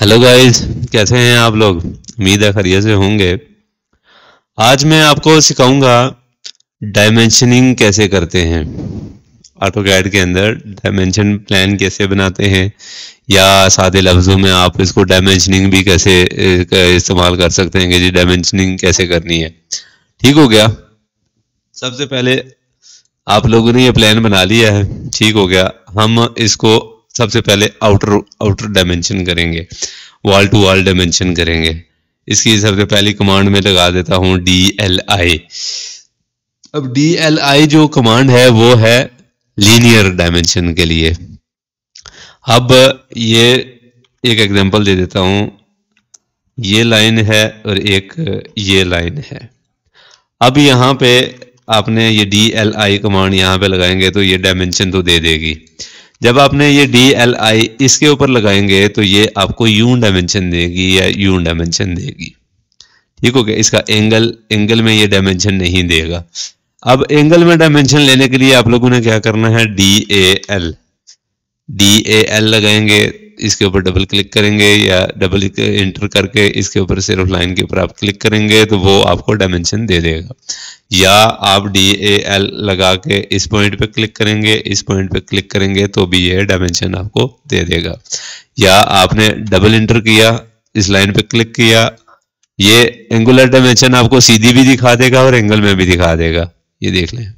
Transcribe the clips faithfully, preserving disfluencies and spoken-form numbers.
Hello guys, कैसे हैं आप लोग। उम्मीद है खैरियत से होंगे। आज मैं आपको सिखाऊंगा डायमेंशनिंग कैसे करते हैं। ऑटोकैड के अंदर डायमेंशन प्लान कैसे बनाते हैं, या सादे लफ्ज़ों में आप इसको डायमेंशनिंग भी कैसे इस्तेमाल कर सकते हैं कि जी डायमेंशनिंग कैसे करनी है। ठीक हो गया। सबसे पहले आप लोगों ने ये प्लान बना लिया है, ठीक हो गया। हम इसको सबसे पहले आउटर आउटर डायमेंशन करेंगे, वॉल टू वॉल डायमेंशन करेंगे। इसकी सबसे पहली कमांड में लगा देता हूँ डी एल आई। अब डी एल आई जो कमांड है वो है लीनियर डायमेंशन के लिए। अब ये एक एग्जांपल दे देता हूँ, ये लाइन है और एक ये लाइन है। अब यहाँ पे आपने ये डी एल आई कमांड यहाँ पे लगाएंगे तो ये डायमेंशन तो दे देगी। जब आपने ये डी एल आई इसके ऊपर लगाएंगे तो ये आपको यू डायमेंशन देगी या यू डायमेंशन देगी। ठीक हो गया। इसका एंगल एंगल में ये डायमेंशन नहीं देगा। अब एंगल में डायमेंशन लेने के लिए आप लोगों ने क्या करना है, D A L D A L लगाएंगे, इसके ऊपर डबल क्लिक करेंगे या डबल एंटर करके इसके ऊपर सिर्फ लाइन के ऊपर आप क्लिक करेंगे तो वो आपको डायमेंशन दे देगा। या आप डी ए एल लगा के इस पॉइंट पे क्लिक करेंगे, इस पॉइंट पे क्लिक करेंगे तो भी ये डायमेंशन आपको दे देगा। या आपने डबल एंटर किया, इस लाइन पे क्लिक किया, ये एंगुलर डायमेंशन आपको सीधी भी दिखा देगा और एंगल में भी दिखा देगा। ये देख लें,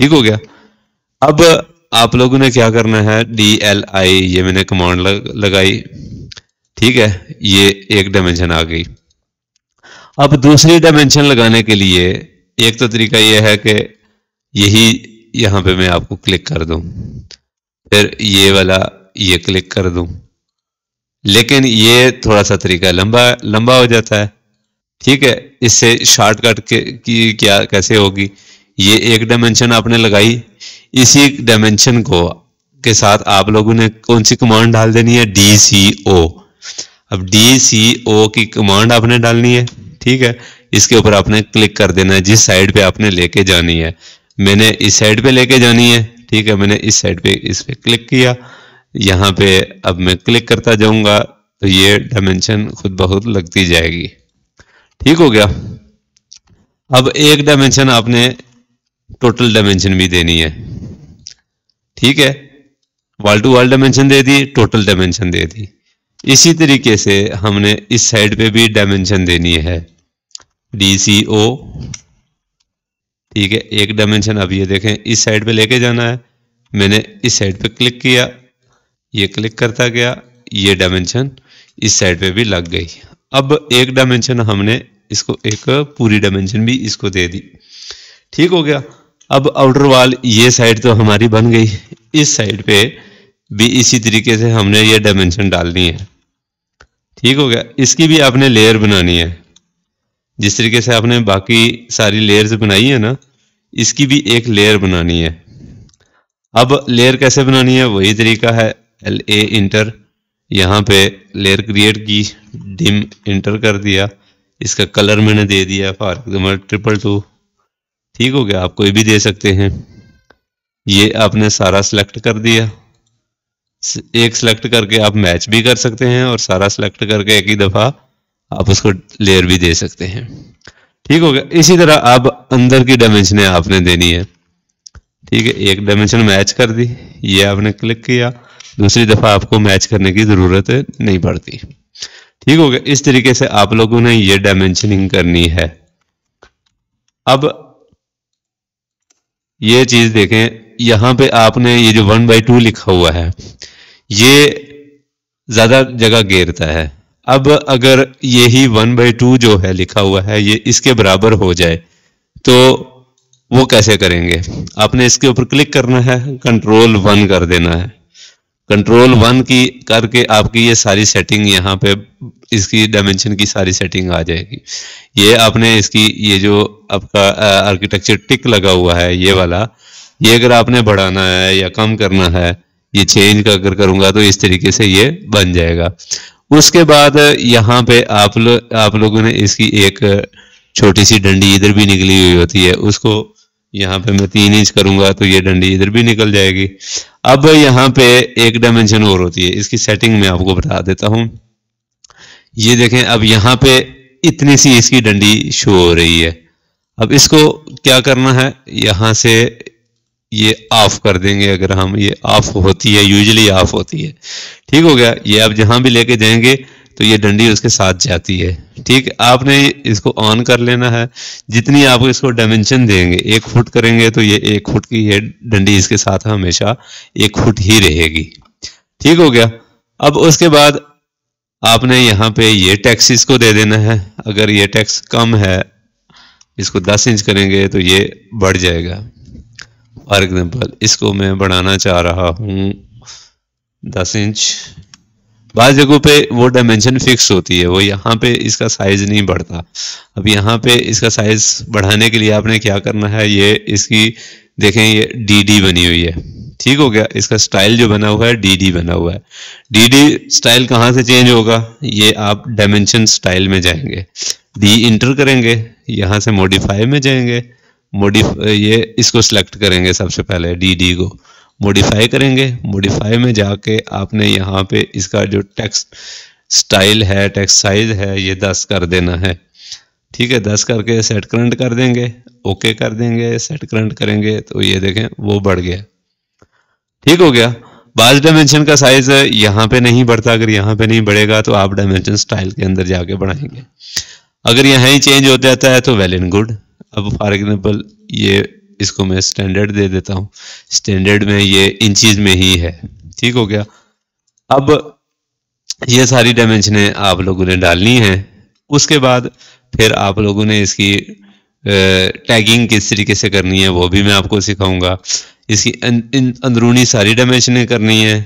ठीक हो गया। अब आप लोगों ने क्या करना है, डी एल आई ये मैंने कमांड लगाई, ठीक है, ये एक डायमेंशन आ गई। अब दूसरी डायमेंशन लगाने के लिए एक तो तरीका ये है कि यही यहाँ पे मैं आपको क्लिक कर दूं, फिर ये वाला ये क्लिक कर दूं, लेकिन ये थोड़ा सा तरीका लंबा लंबा हो जाता है। ठीक है, इससे शॉर्टकट की क्या कैसे होगी, ये एक डायमेंशन आपने लगाई, इसी डायमेंशन को के साथ आप लोगों ने कौन सी कमांड डाल देनी है, डी सी ओ। अब डी सी ओ की कमांड आपने डालनी है, ठीक है। इसके ऊपर आपने क्लिक कर देना है जिस साइड पे आपने लेके जानी है। मैंने इस साइड पे लेके जानी है, ठीक है, मैंने इस साइड पे इस पे क्लिक किया, यहाँ पे अब मैं क्लिक करता जाऊंगा तो ये डायमेंशन खुद ब खुद लगती जाएगी। ठीक हो गया। अब एक डायमेंशन आपने टोटल डायमेंशन भी देनी है, ठीक है। वॉल टू वॉल डायमेंशन दे दी, टोटल डायमेंशन दे दी। इसी तरीके से हमने इस साइड पे भी डायमेंशन देनी है, डी सी ओ, ठीक है। एक डायमेंशन अब ये देखें इस साइड पे लेके जाना है, मैंने इस साइड पे क्लिक किया, ये क्लिक करता गया, ये डायमेंशन इस साइड पे भी लग गई। अब एक डायमेंशन हमने इसको एक पूरी डायमेंशन भी इसको दे दी, ठीक हो गया। अब आउटर वॉल ये साइड तो हमारी बन गई, इस साइड पे भी इसी तरीके से हमने ये डायमेंशन डालनी है, ठीक हो गया। इसकी भी आपने लेयर बनानी है, जिस तरीके से आपने बाकी सारी लेयर्स बनाई है ना, इसकी भी एक लेयर बनानी है। अब लेयर कैसे बनानी है, वही तरीका है, एल ए इंटर, यहाँ पे लेयर क्रिएट की, डिम इंटर कर दिया, इसका कलर मैंने दे दिया फॉर एग्जाम्पल ट्रिपल टू, ठीक हो गया। आप कोई भी दे सकते हैं। ये आपने सारा सिलेक्ट कर दिया, एक सिलेक्ट करके आप मैच भी कर सकते हैं और सारा सिलेक्ट करके एक ही दफा आप उसको लेयर भी दे सकते हैं, ठीक हो गया। इसी तरह आप अंदर की डायमेंशनें आपने देनी है, ठीक है। एक डायमेंशन मैच कर दी, ये आपने क्लिक किया, दूसरी दफा आपको मैच करने की जरूरत नहीं पड़ती, ठीक हो गया। इस तरीके से आप लोगों ने ये डायमेंशनिंग करनी है। अब ये चीज देखें, यहाँ पे आपने ये जो वन बाई टू लिखा हुआ है ये ज्यादा जगह घेरता है। अब अगर यही वन बाई टू जो है लिखा हुआ है ये इसके बराबर हो जाए तो वो कैसे करेंगे, आपने इसके ऊपर क्लिक करना है, कंट्रोल वन कर देना है। कंट्रोल वन की करके आपकी ये सारी सेटिंग यहाँ पे इसकी डायमेंशन की सारी सेटिंग आ जाएगी। ये आपने इसकी ये जो आपका आर्किटेक्चर टिक लगा हुआ है ये वाला, ये अगर आपने बढ़ाना है या कम करना है, ये चेंज अगर करूँगा तो इस तरीके से ये बन जाएगा। उसके बाद यहाँ पे आप लोग आप लोगों ने इसकी एक छोटी सी डंडी इधर भी निकली हुई होती है, उसको यहाँ पे मैं तीन इंच करूँगा तो ये डंडी इधर भी निकल जाएगी। अब यहाँ पे एक डायमेंशन और होती है, इसकी सेटिंग में आपको बता देता हूं। ये देखें, अब यहाँ पे इतनी सी इसकी डंडी शो हो रही है। अब इसको क्या करना है, यहाँ से ये ऑफ कर देंगे। अगर हम ये ऑफ होती है, यूजुअली ऑफ होती है, ठीक हो गया। ये आप जहां भी लेके जाएंगे तो ये डंडी उसके साथ जाती है, ठीक। आपने इसको ऑन कर लेना है। जितनी आप इसको डायमेंशन देंगे, एक फुट करेंगे तो ये एक फुट की ये डंडी इसके साथ हमेशा एक फुट ही रहेगी, ठीक हो गया। अब उसके बाद आपने यहाँ पे ये टैक्स इसको दे देना है। अगर ये टैक्स कम है, इसको दस इंच करेंगे तो ये बढ़ जाएगा। फॉर एग्जाम्पल इसको मैं बढ़ाना चाह रहा हूँ दस इंच। बाद जगहों पे वो डायमेंशन फिक्स होती है, वो यहाँ पे इसका साइज नहीं बढ़ता। अब यहाँ पे इसका साइज बढ़ाने के लिए आपने क्या करना है, ये इसकी देखें ये डी डी बनी हुई है, ठीक हो गया। इसका स्टाइल जो बना हुआ है डी डी बना हुआ है। डी डी स्टाइल कहाँ से चेंज होगा, ये आप डायमेंशन स्टाइल में जाएंगे, डी इंटर करेंगे, यहाँ से मॉडिफाई में जाएंगे, मॉडिफाई ये इसको सिलेक्ट करेंगे, सबसे पहले डी डी को मॉडिफाई करेंगे। मॉडिफाई में जाके आपने यहाँ पे इसका जो टेक्स्ट स्टाइल है, टेक्स्ट साइज है, ये दस कर देना है, ठीक है। दस करके सेट करंट कर देंगे, ओके कर देंगे, सेट करंट करेंगे तो ये देखें वो बढ़ गया, ठीक हो गया। बाज डायमेंशन का साइज यहाँ पे नहीं बढ़ता। अगर यहाँ पे नहीं बढ़ेगा तो आप डायमेंशन स्टाइल के अंदर जाके बढ़ाएंगे। अगर यहाँ ही चेंज हो जाता है तो वेल एंड गुड। अब फॉर एग्जाम्पल ये इसको मैं स्टैंडर्ड दे देता हूँ, स्टैंडर्ड में ये इंचीज में ही है, ठीक हो गया। अब ये सारी डायमेंशनें आप लोगों ने डालनी है। उसके बाद फिर आप लोगों ने इसकी टैगिंग किस तरीके से करनी है वो भी मैं आपको सिखाऊंगा। इसकी अंदरूनी सारी डायमेंशनें करनी है,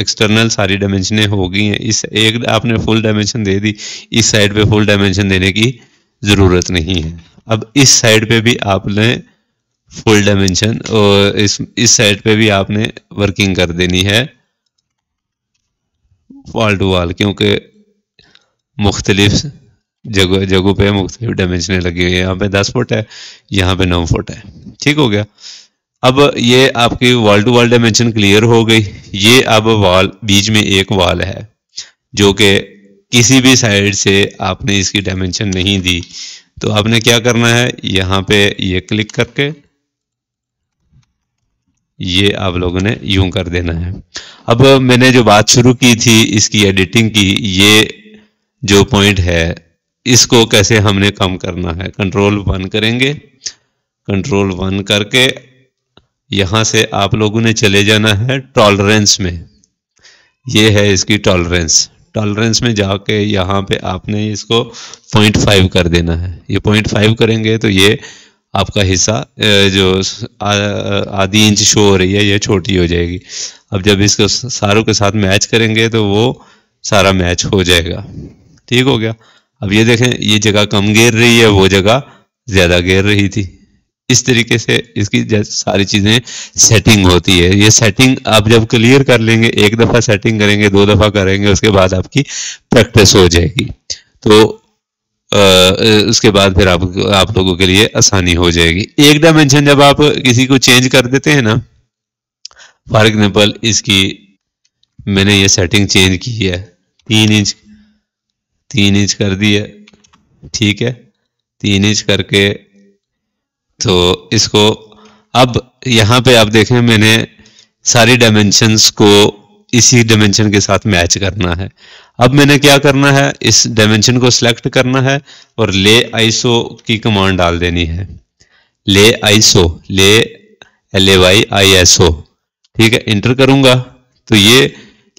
एक्सटर्नल सारी डायमेंशनें हो गई हैं। इस एक आपने फुल डायमेंशन दे दी, इस साइड पे फुल डायमेंशन देने की ज़रूरत नहीं है। अब इस साइड पे भी आपने फुल डायमेंशन और इस इस साइड पे भी आपने वर्किंग कर देनी है वॉल टू वॉल, क्योंकि मुख्तलिफ जगह जगहों पे मुख्तलिफ डायमेंशनें लगी हुई है। यहाँ पे दस फुट है, यहाँ पे नौ फुट है, ठीक हो गया। अब ये आपकी wall to wall dimension clear हो गई। ये अब वॉल, बीच में एक वॉल है जो कि किसी भी साइड से आपने इसकी डायमेंशन नहीं दी, तो आपने क्या करना है, यहाँ पे ये क्लिक करके ये आप लोगों ने यूं कर देना है। अब मैंने जो बात शुरू की थी इसकी एडिटिंग की, ये जो पॉइंट है इसको कैसे हमने कम करना है। कंट्रोल वन करेंगे, कंट्रोल वन करके यहाँ से आप लोगों ने चले जाना है टॉलरेंस में। ये है इसकी टॉलरेंस, टॉलरेंस में जाके यहाँ पे आपने इसको पॉइंट फाइव कर देना है। ये पॉइंट फाइव करेंगे तो ये आपका हिस्सा जो आधी इंच शो हो रही है ये छोटी हो जाएगी। अब जब इसको सारों के साथ मैच करेंगे तो वो सारा मैच हो जाएगा, ठीक हो गया। अब ये देखें ये जगह कम गिर रही है, वो जगह ज़्यादा गिर रही थी। इस तरीके से इसकी सारी चीज़ें सेटिंग होती है। ये सेटिंग आप जब क्लियर कर लेंगे, एक दफ़ा सेटिंग करेंगे, दो दफ़ा करेंगे, उसके बाद आपकी प्रैक्टिस हो जाएगी, तो आ, उसके बाद फिर आप आप लोगों के लिए आसानी हो जाएगी। एक डायमेंशन जब आप किसी को चेंज कर देते हैं ना, फॉर एग्जाम्पल इसकी मैंने ये सेटिंग चेंज की है, तीन इंच तीन इंच कर दी है, ठीक है। तीन इंच करके तो इसको अब यहाँ पे आप देखें मैंने सारी डायमेंशंस को इसी डायमेंशन के साथ मैच करना है। अब मैंने क्या करना है, इस डायमेंशन को सिलेक्ट करना है और ले आईसो की कमांड डाल देनी है। Lay iso, lay L A Y I S O, ठीक है। इंटर करूँगा तो ये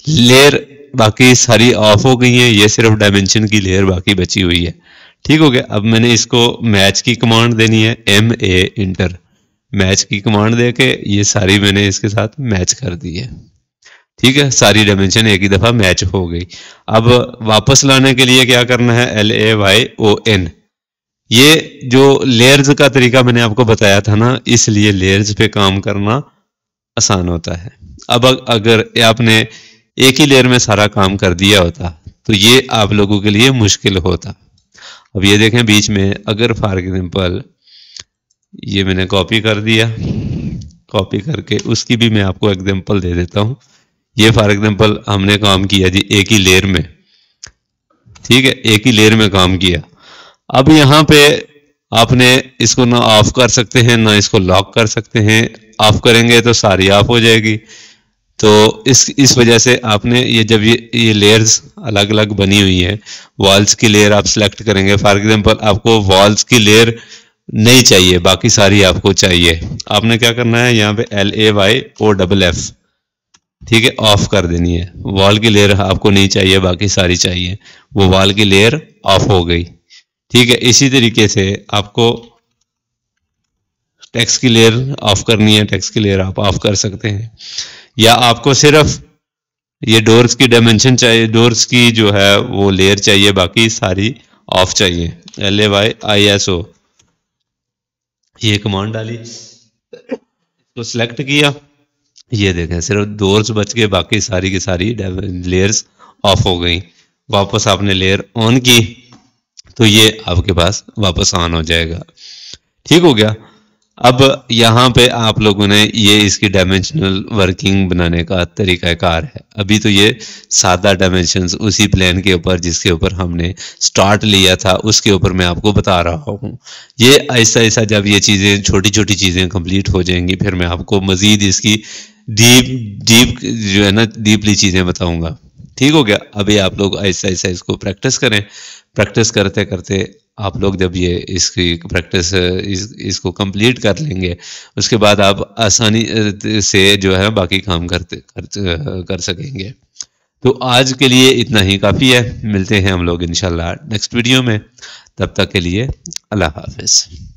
लेयर बाकी सारी ऑफ हो गई है, ये सिर्फ डायमेंशन की लेयर बाकी बची हुई है, ठीक हो गया। अब मैंने इसको मैच की कमांड देनी है, एम ए इंटर, मैच की कमांड दे के ये सारी मैंने इसके साथ मैच कर दी है, ठीक है। सारी डायमेंशन एक ही दफ़ा मैच हो गई। अब वापस लाने के लिए क्या करना है, L A Y O N. ये जो लेयर्स का तरीका मैंने आपको बताया था ना, इसलिए लेयर्स पे काम करना आसान होता है। अब अगर आपने एक ही लेयर में सारा काम कर दिया होता तो ये आप लोगों के लिए मुश्किल होता। अब ये देखें बीच में, अगर फॉर एग्जाम्पल ये मैंने कॉपी कर दिया, कॉपी करके उसकी भी मैं आपको एग्जांपल दे देता हूँ। ये फॉर एग्जांपल हमने काम किया जी एक ही लेयर में, ठीक है, एक ही लेयर में काम किया। अब यहाँ पे आपने इसको ना ऑफ कर सकते हैं ना इसको लॉक कर सकते हैं। ऑफ करेंगे तो सारी ऑफ हो जाएगी। तो इस इस वजह से आपने ये जब ये ये लेयर्स अलग अलग बनी हुई है, वॉल्स की लेयर आप सिलेक्ट करेंगे। फॉर एग्जांपल आपको वॉल्स की लेयर नहीं चाहिए, बाकी सारी आपको चाहिए। आपने क्या करना है, यहाँ पे L A Y O double F, ठीक है, ऑफ कर देनी है। वॉल की लेयर आपको नहीं चाहिए, बाकी सारी चाहिए। वो वॉल की लेयर ऑफ हो गई, ठीक है। इसी तरीके से आपको टेक्स्ट की लेयर ऑफ करनी है, टेक्स्ट की लेयर आप ऑफ कर सकते हैं। या आपको सिर्फ ये डोर्स की डायमेंशन चाहिए, डोर्स की जो है वो लेयर चाहिए, बाकी सारी ऑफ चाहिए। L A Y I S O, ये कमांड डाली, इसको सिलेक्ट किया, ये देखें सिर्फ डोर्स बच के, बाकी सारी की सारी लेयर्स ऑफ हो गई। वापस आपने लेयर ऑन की तो ये आपके पास वापस ऑन हो जाएगा, ठीक हो गया। अब यहाँ पे आप लोगों ने ये इसकी डायमेंशनल वर्किंग बनाने का तरीकाकार है। अभी तो ये सादा डायमेंशंस उसी प्लान के ऊपर जिसके ऊपर हमने स्टार्ट लिया था उसके ऊपर मैं आपको बता रहा हूँ। ये ऐसा ऐसा जब ये चीज़ें छोटी छोटी चीज़ें कंप्लीट हो जाएंगी फिर मैं आपको मज़ीद इसकी डीप डीप जो है ना डीपली चीज़ें बताऊँगा, ठीक हो गया। अभी आप लोग ऐसा ऐसा इसको प्रैक्टिस करें। प्रैक्टिस करते करते आप लोग जब ये इसकी प्रैक्टिस इस, इसको कंप्लीट कर लेंगे उसके बाद आप आसानी से जो है बाकी काम करते कर, कर सकेंगे। तो आज के लिए इतना ही काफ़ी है। मिलते हैं हम लोग इंशाल्लाह नेक्स्ट वीडियो में। तब तक के लिए अल्लाह हाफिज़।